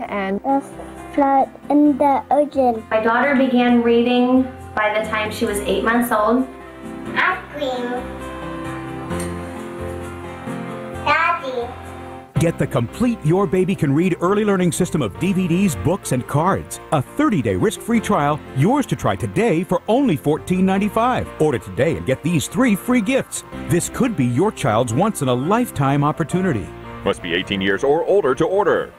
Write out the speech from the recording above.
and a flood in the ocean. My daughter began reading by the time she was 8 months old. Ice cream. Daddy. Get the complete Your Baby Can Read early learning system of DVDs, books, and cards. A 30-day risk-free trial, yours to try today for only $14.95. Order today and get these 3 free gifts. This could be your child's once-in-a-lifetime opportunity. Must be 18 years or older to order.